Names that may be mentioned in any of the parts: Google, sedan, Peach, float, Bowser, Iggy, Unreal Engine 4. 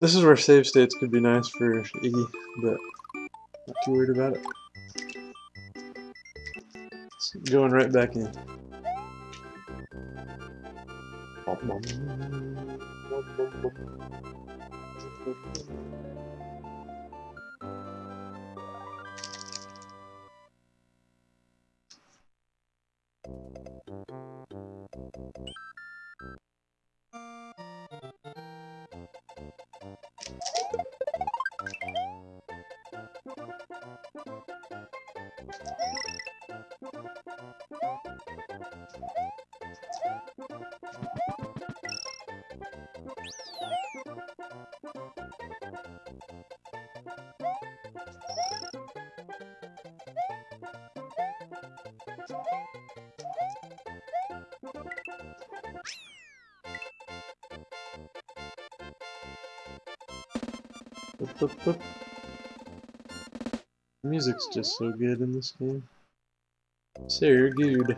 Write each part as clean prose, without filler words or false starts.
This is where save states could be nice for Iggy, but not too worried about it. It's going right back in. The music's just so good in this game. So good.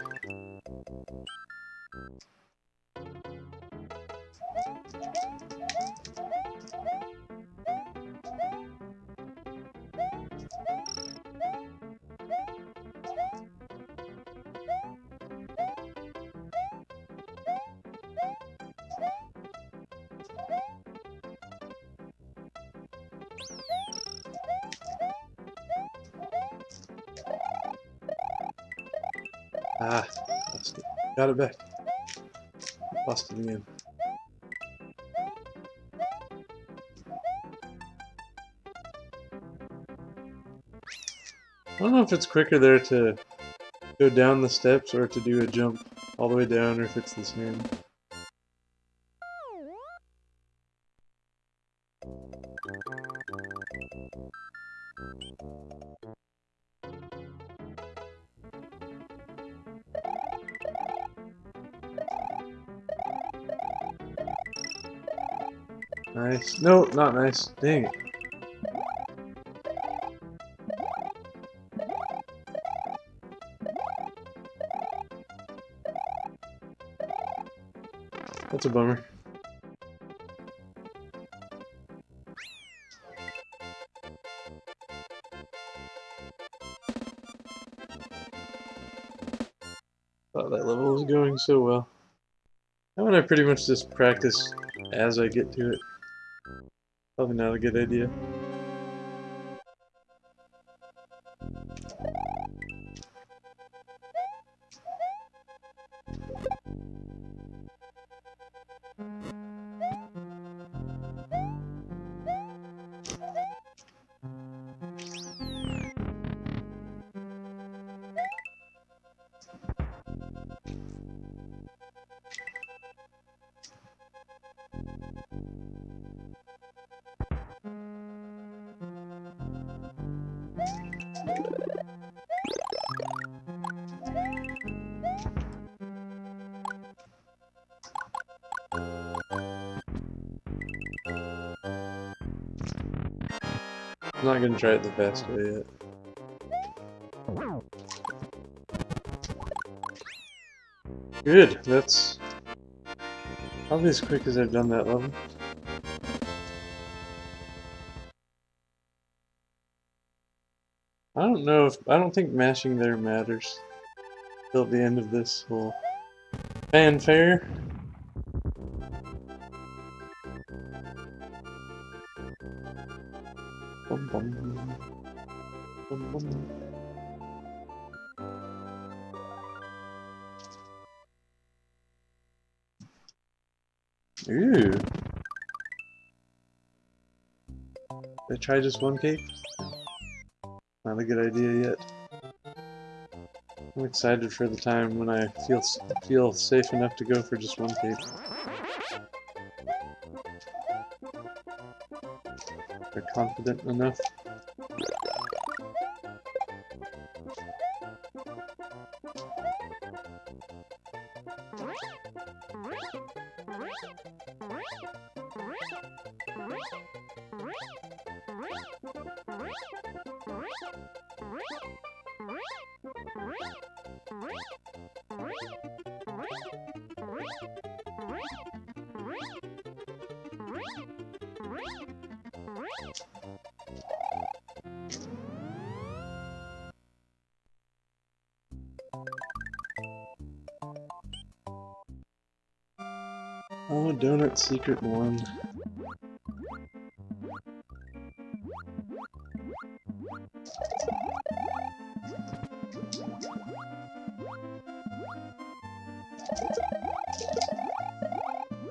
Ah, lost it. Got it back. Lost it again. I don't know if it's quicker there to go down the steps or to do a jump all the way down, or if it's the same. Nice. No, not nice. Dang it. That's a bummer. Thought that level was going so well. How would I pretty much just practice as I get to it? Probably not a good idea. I'm not gonna try it the fast way yet. Good! That's probably as quick as I've done that level. I don't know if... I don't think mashing there matters till the end of this whole fanfare. Ooh. Did I try just one cake? Not a good idea yet. I'm excited for the time when I feel safe enough to go for just one cake. They're confident enough. Oh, donut secret one.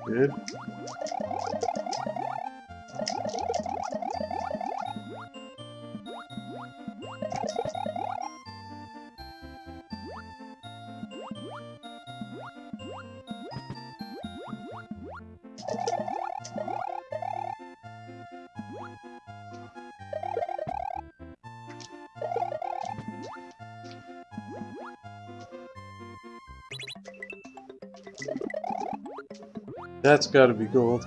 Good. That's gotta be gold.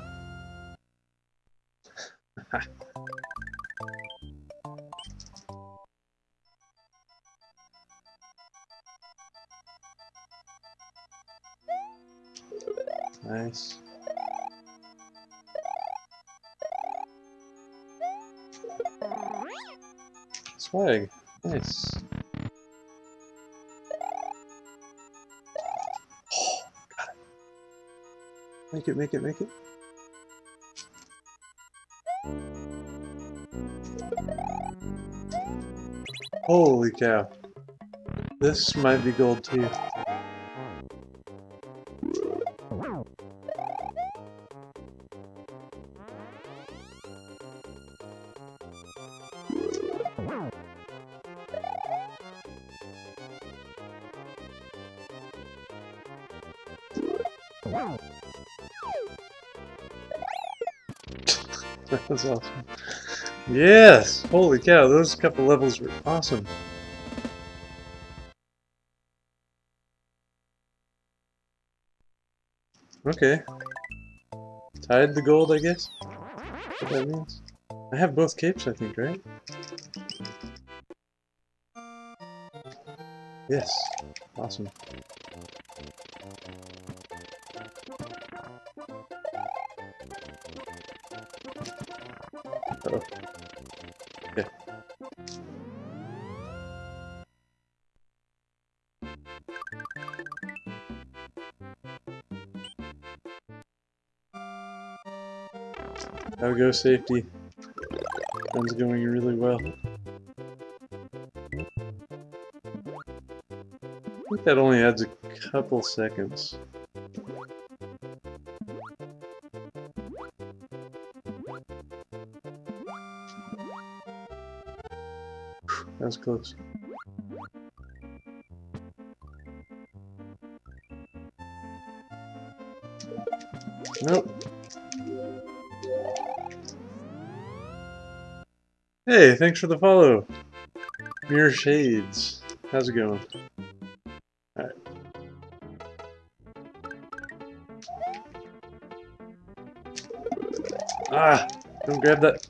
Nice. Swag. Nice. Make it, make it, make it. Holy cow. This might be gold too. That was awesome. Yes! Holy cow, those couple levels were awesome. Okay. Tied the gold, I guess? That's what that means. I have both capes, I think, right? Yes. Awesome. Uh-oh. Yeah. I'll go safety. Gun's going really well. I think that only adds a couple seconds. That was close. Nope. Hey, thanks for the follow. Mere Shades. How's it going? Alright. Ah! Don't grab that.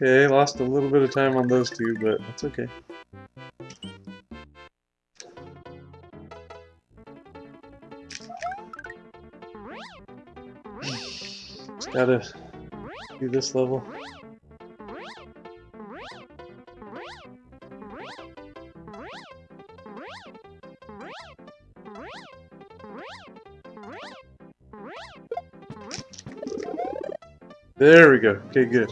Okay, lost a little bit of time on those two, but that's okay. Just gotta do this level. There we go. Okay, good.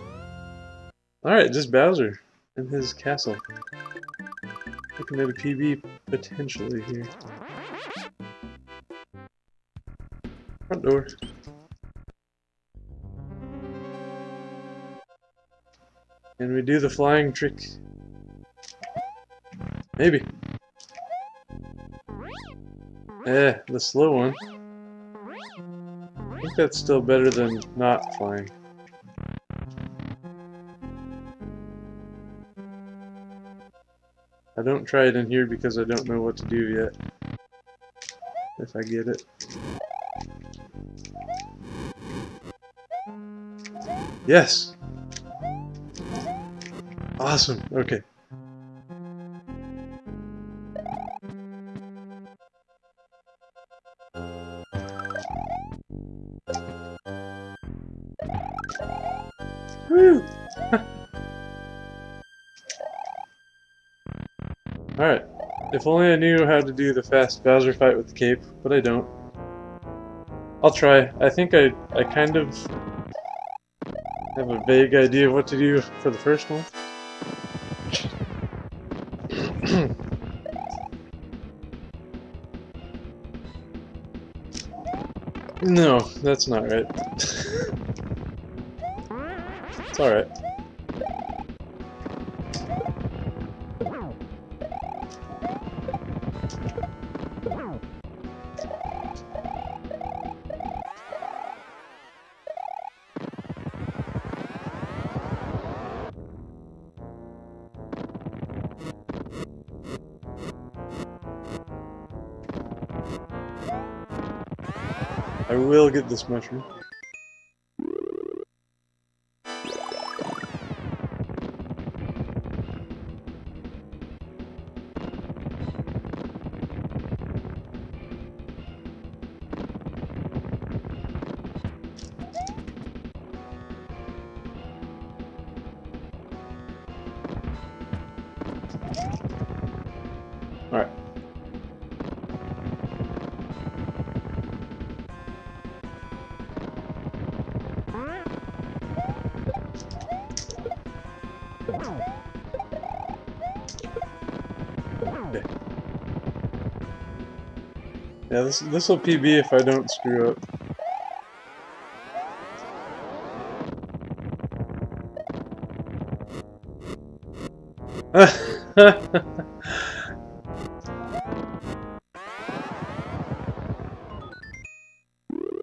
Alright, just Bowser and his castle. Looking at a PB potentially here. Front door. And we do the flying trick. Maybe. Eh, the slow one. I think that's still better than not flying. I don't try it in here because I don't know what to do yet. If I get it. Yes! Awesome, okay. Woo! Alright, If only I knew how to do the fast Bowser fight with the cape, but I don't. I'll try. I think I kind of have a vague idea of what to do for the first one. No, that's not right. It's alright. I will get this mushroom. All right. Yeah, this will PB if I don't screw up.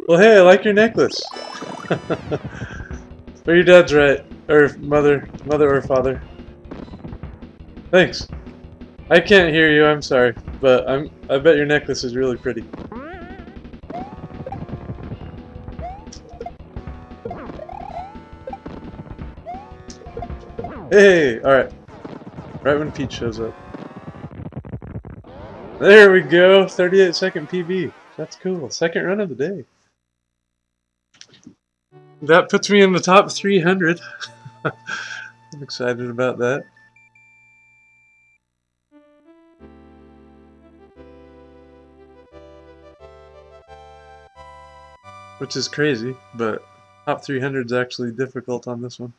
Well, hey, I like your necklace. But your dad's right, or mother or father. Thanks. I can't hear you. I'm sorry, but I bet your necklace is really pretty. Hey, all right. Right when Peach shows up. There we go. 38-second PB. That's cool. Second run of the day. That puts me in the top 300. I'm excited about that. Which is crazy, but top 300 is actually difficult on this one.